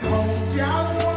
Go down.